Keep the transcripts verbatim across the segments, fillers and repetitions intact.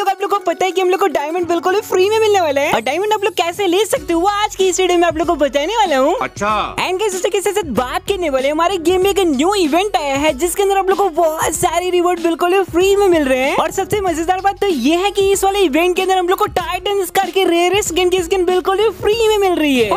लोग आप लोग को पता है कि हम लोग को डायमंड बिल्कुल ही फ्री में मिलने वाला है और डायमंड आप लोग कैसे ले सकते हो आज की इस वीडियो में आप लोग को बताने वाला हूँ। अच्छा एंड गाइस दोस्तों किसी से बात करने वाले हमारे गेम में एक न्यू इवेंट आया है जिसके अंदर आप लोग को बहुत सारे रिवॉर्ड बिल्कुल ही फ्री में मिल रहे हैं और सबसे मजेदार बात तो ये है की इस वाले इवेंट के अंदर हम लोग को टाइटन स्कार की रेयर स्किन की स्किन बिल्कुल ही फ्री में मिल रही है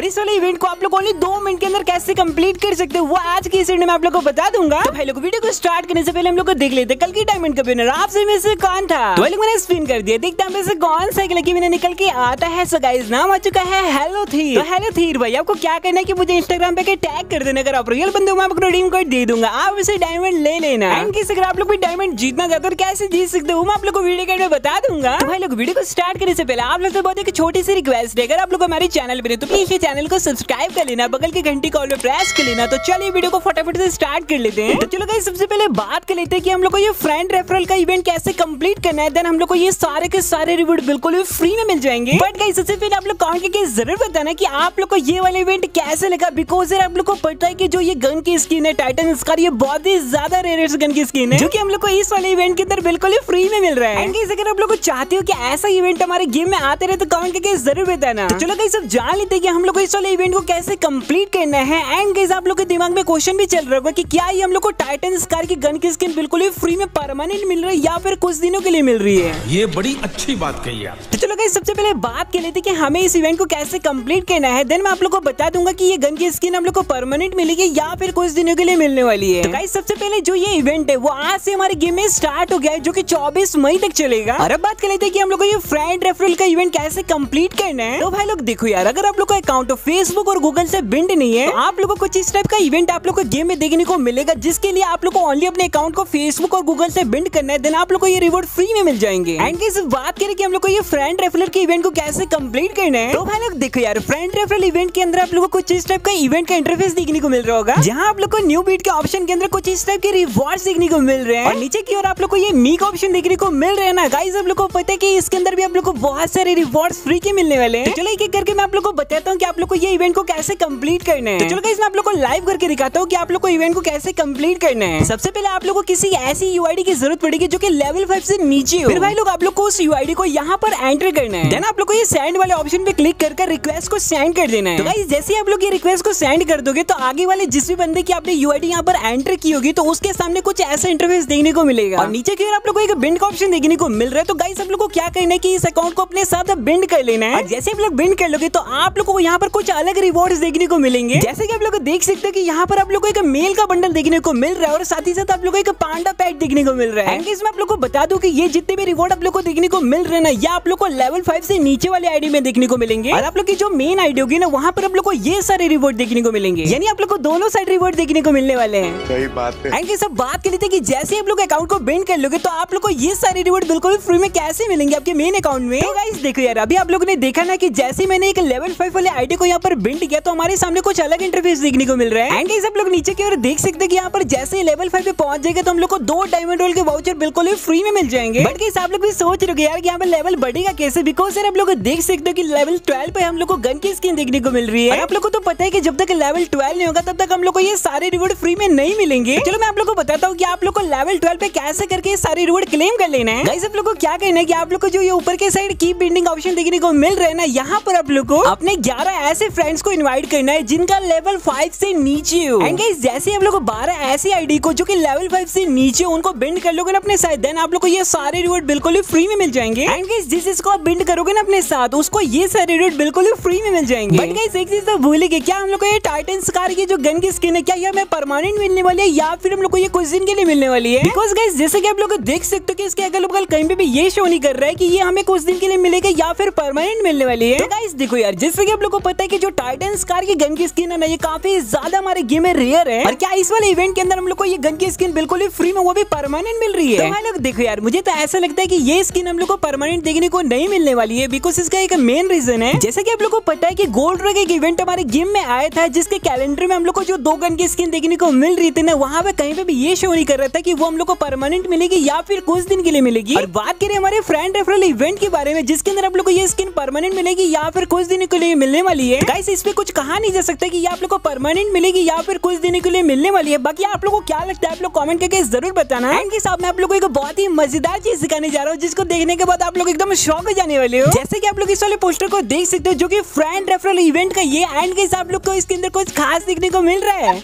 और इस वाले इवेंट को आप लोग ओनली दो मिनट के अंदर कैसे कम्प्लीट कर सकते हो वो आज की इस वीडियो में आप लोग को बता दूंगा। भाई लोग वीडियो को स्टार्ट करने से पहले हम लोग को देख लेते कल की डायमंड का विनर आपसे में से कौन था। तो मैंने स्पिन कर दिया, देखते हैं वैसे कौन सा लकी विनर निकल के आता है। सो गाइस नाम आ चुका है हेलो थीर। तो हेलो थीर भाई आपको क्या करना है कि मुझे इंस्टाग्राम पे टैग कर देना, अगर आप रियल बंदे हो मैं आपको रिडीम कोड दे दूंगा, आप उसे डायमंड ले लेना। अगर आप लोग भी डायमंड जीतना चाहते हो कैसे जीत सकते हो मैं आप लोग को वीडियो में बता दूंगा। भाई लोग वीडियो को स्टार्ट करने से पहले आप लोग से बहुत एक छोटी सी रिक्वेस्ट है, अगर आप लोग हमारे चैनल पर तो प्लीज चैनल को सब्सक्राइब कर लेना, बगल की घंटी कॉल पर प्रेस कर लेना। तो चलिए वीडियो को फटाफट से स्टार्ट कर लेते हैं। तो चलो गाइस सबसे पहले बात कर लेते हैं कि हम लोग को ये फ्रेंड रेफरल का इवेंट कैसे कंप्लीट करना है, देन हम लोग को ये सारे के सारे रिवॉर्ड बिल्कुल भी फ्री में मिल जाएंगे। बट गाइस सबसे पहले आप लोग कमेंट करके जरूर बताना कि आप लोग को ये वाला इवेंट कैसे लगा, बिकॉज आप लोग को पता है कि जो ये गन की स्किन है टाइटन स्कार ये बहुत ही ज्यादा रेयर गन की स्किन है जो कि हम लोग को इस वाले इवेंट के अंदर बिल्कुल ही फ्री में मिल रहा है। एंड गाइस अगर आप लोग को चाहते हो कि ऐसा इवेंट हमारे गेम में आते रहे तो कमेंट करके जरूर बताना। तो चलो गाइस सब जान लेते हैं कि हम लोग को इस वाले इवेंट को कैसे कंप्लीट करना है। एंड गाइस आप लोग के दिमाग में क्वेश्चन भी चल रहा होगा कि क्या ये हम लोग को टाइटन स्कार की गन की स्किन बिल्कुल ही फ्री में परमानेंट मिल रही है या फिर कुछ दिनों के लिए मिल रही है, ये बड़ी अच्छी बात कही आप। तो चलो गाइस सबसे पहले बात कर लेते कि हमें इस इवेंट को कैसे कंप्लीट करना है, देन मैं आप लोग को बता दूंगा कि ये गन की स्किन हम लोग को परमानेंट मिलेगी या फिर कुछ दिनों के लिए मिलने वाली है। तो गाइस सबसे पहले जो ये इवेंट है वो आज से हमारे गेम में स्टार्ट हो गया है जो की चौबीस मई तक चलेगा। और अब बात कर लेते हैं कि हम लोग को ये फ्रेंड रेफरल का इवेंट कैसे कंप्लीट करना है। तो भाई लोग देखो यार अगर आप लोग का अकाउंट फेसबुक और गूगल से बिंड नहीं है आप लोग को कुछ इस टाइप का इवेंट आप लोग को गेम में देखने को मिलेगा जिसके लिए आप लोग को ओनली अपने अकाउंट को फेसबुक और गूगल से बिंड करना है, देन आप लोग को ये रिवॉर्ड फ्री में मिल जाएंगे। एंड गाइस बात करें कि हम लोग को ये फ्रेंड रेफरल के इवेंट को कैसे कंप्लीट करना है। तो भाई लोग देखो यार फ्रेंड रेफरल इवेंट के अंदर आप लोग को कुछ इस टाइप का इवेंट का इंटरफेस देखने को मिल रहा होगा जहाँ आप लोग को न्यू बीट के ऑप्शन के अंदर कुछ इस टाइप के रिवॉर्ड देखने को मिल रहे हैं और नीचे की ओर आप लोग को ये मी का ऑप्शन देखने को मिल रहा है ना। गाइस आप लोग को पता है कि इसके अंदर भी आप लोग को बहुत सारे रिवॉर्ड फ्री के मिलने वाले हैं। चलो एक एक करके मैं आप लोग को बताता हूँ कि आप लोग को ये इवेंट को कैसे कंप्लीट करना है। चलो गाइस मैं आप लोग को लाइव करके दिखाता हूँ कि आप लोग को इवेंट को कैसे कंप्लीट करना है। सबसे पहले आप लोग को किसी ऐसी यूआईडी की जरूरत पड़ेगी जो कि लेवल फाइव से नीचे हो, फिर भाई लोग आप लोग को उस यूआईडी को यहाँ पर एंटर करना है, देन आप लोग को ये सेंड वाले ऑप्शन पे क्लिक कर कर रिक्वेस्ट को सेंड कर देना है। तो गाइस जैसे आप लोग ये रिक्वेस्ट को सेंड कर दोगे तो आगे वाले जिस भी बंदे की आपने यूआईडी यहाँ पर एंटर की होगी तो उसके सामने कुछ ऐसा इंटरफेस देखने को मिलेगा और नीचे की ओर आप लोग को एक बिंड का ऑप्शन देखने को मिल रहा है। तो गाइस आप लोग को क्या करना है कि इस अकाउंट को अपने साथ बिंड कर लेना है। जैसे आप लोग बिंड कर लोगे तो आप लोग को यहाँ पर कुछ अलग रिवॉर्ड देखने को मिलेंगे, जैसे कि आप लोग देख सकते हो कि यहाँ पर आप लोग को एक मेल का बंडल देखने को मिल रहा है और साथ ही साथ आप लोग को एक पांडा पैट देखने को मिल रहा है। इसमें आप लोग को बता दूं कि ये जितने भी रिवॉर्ड आप लोग को देखने को मिल रहे हैं ना या आप लोग को लेवल फाइव से नीचे वाले आईडी में देखने को मिलेंगे और आप लोग की जो मेन आईडी होगी ना वहाँ पर आप लोग को ये सारे रिवॉर्ड देखने को मिलेंगे, यानी आप लोग को दोनों साइड रिवॉर्ड देखने को मिलने वाले हैं। सही बात है। एंड सब बात कर लेते हैं कि जैसे आप लोग अकाउंट को बिंड कर लोगे तो आप लोग को ये सारे रिवॉर्ड बिल्कुल फ्री में कैसे मिलेंगे आपके मेन अकाउंट में। तो गाइस देखो यार अभी आप लोग ने देखा ना कि जैसे मैंने एक लेवल फाइव वाले आईडी को यहाँ पर बिंड किया तो हमारे सामने कुछ अलग इंटरफेस देखने को मिल रहा है। एंड गाइस आप लोग नीचे की ओर देख सकते हैं कि यहाँ पर जैसे लेवल फाइव पे पहुंच जाएगा तो हम लोग को दो डायमंड रोल के वाउचर बिल्कुल ही फ्री में मिल जाएंगे। बट गाइस आप लोग भी सोच रहे हो यार कि यहाँ पर लेवल बढ़ेगा कैसे, बिकॉज यार आप लोग देख सकते हो कि लेवल ट्वेल्व पे हम लोग को गन की स्किन देखने को मिल रही है। आप लोग को तो पता है कि जब तक लेवल ट्वेल्व नहीं होगा तब तक हम लोग को ये सारे रिवॉर्ड फ्री में नहीं मिलेंगे। चलो मैं आप लोग को बताता हूँ कि आप लोग को लेवल ट्वेल्व पे कैसे करके सारे रिवॉर्ड क्लेम कर लेना है। गाइस आप लोग को क्या करना है कि आप लोग को जो ये ऊपर के साइड की बिल्डिंग ऑप्शन देखने को मिल रहा है ना यहाँ पर आप लोग को अपने ग्यारह ऐसे फ्रेंड्स को इन्वाइट करना है जिनका लेवल फाइव से नीचे हो। एंड गाइस जैसे आप लोग को बारह ऐसी आईडी को जो कि लेवल फाइव से नीचे उनको बिंड कर लोगे ना अपने साथ, देन आप लोग को ये सारे रिवॉर्ड बिल्कुल ही फ्री में मिल जाएंगे। एंड गाइस जिस जिसको आप बिंड करोगे ना अपने साथ उसको ये सारे रिवॉर्ड बिल्कुल ही फ्री में मिल जाएंगे। बट गाइस एक चीज तो भूलेंगे, क्या हम लोग को ये टाइटन स्कार की जो गन की स्किन है क्या ये हमें परमानेंट मिलने वाली है या फिर हम लोग को ये कुछ दिन के लिए मिलने वाली है। बिकॉज गाइस जैसे कि आप लोग देख सकते हो कि इसके अगल बगल कहीं भी ये शो नहीं कर रहा है कि ये हमें कुछ दिन के लिए मिलेगा या फिर परमानेंट मिलने वाली है। तो गाइस देखो यार जैसे कि आप लोग को पता है कि जो टाइटन स्कार की गन की स्किन है ना ये काफी ज्यादा हमारे गेम में रेयर है और क्या इस वाले इवेंट के अंदर हम लोग को ये गन की स्किन बिल्कुल ही फ्री में वो भी परमानेंट मिल रही है। तो भाई लोग देखो यार मुझे तो ऐसा लगता है कि ये स्किन हम लोग को परमानेंट देखने को नहीं मिलने वाली है, बिकॉज इसका एक मेन रीजन है जैसे कि आप लोग को पता है कि गोल्ड रॉक एक इवेंट हमारे गेम में आया था जिसके कैलेंडर में हम लोग को जो दो गन की स्किन देखने को मिल रही थी ना वहाँ पे कहीं पे भी ये शो नहीं कर रहा था कि वो हम लोग को परमानेंट मिलेगी या फिर कुछ दिन के लिए मिलेगी। और बात करें हमारे फ्रेंड रेफरल इवेंट के बारे में जिसके अंदर आप लोग को ये स्किन परमानेंट मिलेगी या फिर कुछ दिन के लिए मिलने वाली है, गाइस इस पे कुछ कहा नहीं जा सकता कि ये आप लोग को परमानेंट मिलेगी या फिर कुछ दिन के लिए मिलने वाली है। बाकी आप लोग को क्या लगता है आप लोग कमेंट करके जरूर बताना। एंड गाइस आप मैं आप लोग को को बहुत ही मजेदार चीज सिखाने जा रहा हूँ, जिसको देखने के बाद आप लोग एकदम शौक हो जाने वाले हो। जैसे कि आप लोग इस वाले पोस्टर को देख सकते हो, जो कि फ्रेंड रेफरल इवेंट का ये एंड के हिसाब लोग को इसके अंदर कुछ खास देखने को मिल रहा है।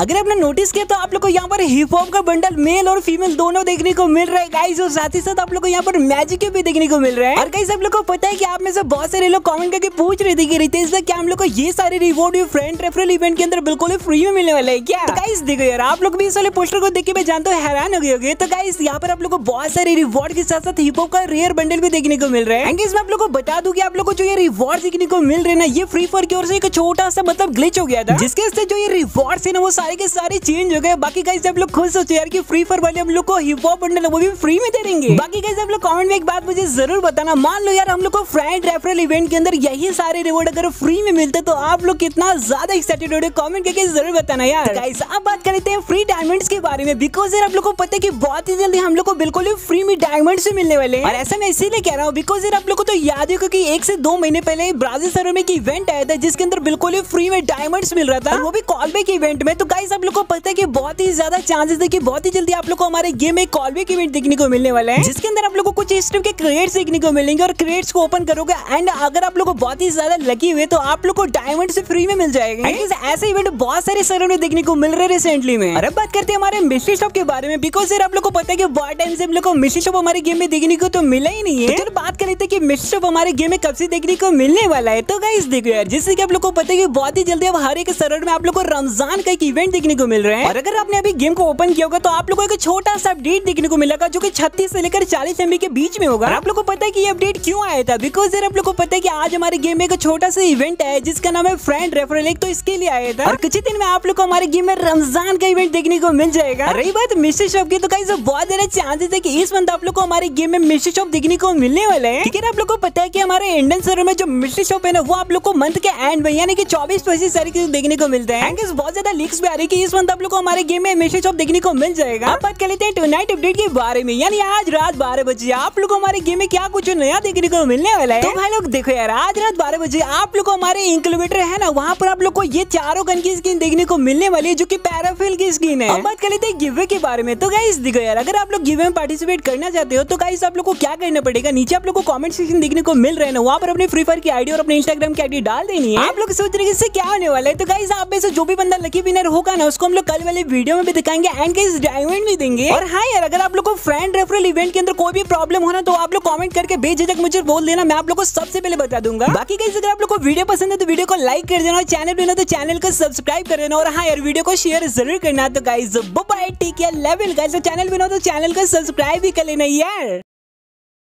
अगर आपने नोटिस किया तो आप लोग को यहाँ पर हिप हॉप का बंडल मेल और फीमेल दोनों देखने को मिल रहा है गाइस, और साथ ही साथ आप लोग को यहाँ पर मैजिक भी देखने को मिल रहा है। और गाइस आप लोग को पता है कि आप में से बहुत सारे लोग कमेंट करके पूछ रहे थे कि रितेश क्या हम लोग को ये सारे रिवॉर्ड फ्रेंड रेफरल इवेंट के अंदर बिल्कुल फ्री में मिलने वाला है क्या? तो गाइस देखो यार, आप लोग भी इस वाले पोस्टर को देख के मैं जानता हूँ हैरान हो गए होंगे। तो गाइस यहाँ पर आप लोग को बहुत सारे रिवॉर्ड के साथ साथ हिप हॉप का रेयर बंडल भी देखने को मिल रहा है। इसमें आप लोग को बता दूं कि आप लोग को जो ये रिवॉर्ड देखने को मिल रहे ना, ये फ्री फायर की ओर से एक छोटा सा मतलब ग्लिच हो गया था, जिसके जो ये रिवॉर्ड है ना वो सारे के सारे चेंज हो गए। बाकी गाइस आप लोग खुश सोचो यार कि फ्री फायर वाले हम लोग को हिप हॉप बंडल वो भी फ्री में दे देंगे। बाकी गाइस आप लोग कमेंट में एक बात मुझे जरूर बताना, मान लो यार हम लोग को फ्रेंड रेफरल इवेंट के अंदर यही सारे रिवॉर्ड अगर फ्री में मिलते तो आप लोग कितना ज्यादा एक्साइटेड होते, कमेंट करके जरूर बताना यार। गाइस अब बात करते हैं फ्री डायमंड्स के बारे में, बिकॉज यार आप लोग को पता है कि बहुत ही जल्दी हम लोग को बिल्कुल फ्री में डायमंड्स मिलने वाले। और ऐसा मैं इसीलिए कह रहा हूँ बिकॉज यार आप लोग को तो याद है क्योंकि एक से दो महीने पहले ब्राजील सर्वर में एक इवेंट आया था, जिसके अंदर बिल्कुल फ्री में डायमंड्स मिल रहा था, वो भी कॉलबैक इवेंट में। तो गाइस आप लोग को पता है कि बहुत ही ज्यादा चांसेस है कि बहुत ही जल्दी आप लोग को हमारे गेम में कॉलबैक इवेंट देखने को मिलने वाला है, जिसके अंदर आप लोग को कुछ इस टाइप के क्रेट्स देखने को मिलेंगे। और क्रेट्स को ओपन करोगे एंड अगर आप लोग को बहुत ही ज्यादा लकी हुए तो आप लोग को डायमंड से फ्री में मिल जाएगा। ऐसे इवेंट बहुत सारे सर्वर में देखने को मिल रहे हैं रिसेंटली में। और अब बात करते हैं हमारे मिस्ट्री शॉप के बारे में, बिकॉज यार आप लोग को पता है कि बहुत टाइम से हम लोग को मिस्ट्री शॉप हमारे गेम में देखने को तो मिला ही नहीं है। चलो बात कर लेते हैं कि मिस्ट्री शॉप हमारे गेम में कब से देखने को मिलने वाला है। तो गाइस देखो यार, जैसे कि आप लोग को पता है कि बहुत ही जल्दी अब हर एक सर्वर में आप लोग को रमजान का इवेंट देखने को मिल रहा है। और अगर आपने अभी गेम को ओपन किया होगा तो आप लोगों को एक छोटा सा अपडेट देखने को मिलेगा, जो कि छत्तीस से लेकर चालीस एमबी के बीच में होगा। आप लोग को पता है कि ये अपडेट क्यों आया था, बिकॉज आप लोग को पता है कि आज हमारे गेम में एक छोटा सा इवेंट है जिसका नाम है फ्रेंड रेफरल, एक तो इसके लिए आया था। और कुछ ही दिन में आप लोग को हमारे गेम में रमजान का इवेंट देखने को मिल जाएगा। रही बात मिस्ट्री शॉप की, तो गाइस बहुत ज्यादा चांसेस है कि इस मंथ आप लोग को हमारे गेम में मिस्ट्री शॉप देखने को मिलने वाला है। लेकिन आप लोग को पता है कि हमारे इंडियन सर्वर में जो मिस्ट्री शॉप है ना, वो आप लोग को मंथ के एंड में यानी कि चौबीस पच्चीस तारीख को देखने को मिलता है। बहुत ज्यादा लीक्स भी आ रही कि इस मंथ आप लोग को हमारे गेम में मिस्ट्री शॉप देखने को मिल जाएगा। आप बात कर लेते हैं टुनाइट अपडेट के बारे में, यानी आज रात बारह बजे आप लोग को हमारे गेम में क्या कुछ नया देखने को मिलने वाला है। तो भाई लोग देखो यार, आज रात बारह बजे आप लोग को हमारे इंक्लोमीटर है ना, वहाँ पर आप लोग को ये चारों गन की स्किन देखने को मिलने वाली है, जो की पैराफिल की स्किन है। अब बात कर लेते हैं गिवे के बारे में। तो गाइस देखो यार, अगर आप लोग गिवे में पार्टिसिपेट करना चाहते हो तो गाइस आप लोग को क्या करना पड़ेगा, नीचे आप लोग को कॉमेंट सेक्शन देखने को मिल रहा है ना, वहाँ पर अपने फ्री फायर की आईडी और अपने इंस्टाग्राम की आईडी डाल देनी है। आप लोग सोच रहे इससे क्या होने वाला है, तो गाइस आप में से जो भी बंदा लकी विनर होगा ना, उसको हम लोग कल वाले वीडियो में भी दिखाएंगे एंड गाइस डायमंड भी देंगे। और हाँ यार, अगर आप लोग को फ्रेंड रेफरल इवेंट के अंदर कोई भी प्रॉब्लम होना तो आप लोग कमेंट करके बेझिझक मुझे बोल देना, मैं आप लोग को सबसे पहले बता दूंगा। बाकी गाइस अगर आप लोग को वीडियो पसंद है तो वीडियो को लाइक कर देना, और चैनल पे ना तो चैनल को सब्सक्राइब कर देना। और हाँ यार, वीडियो को शेयर जरूर करना। तो guys bye bye, take care, love you guys. Channel पे ना तो चैनल को सब्सक्राइब भी कर लेना यार।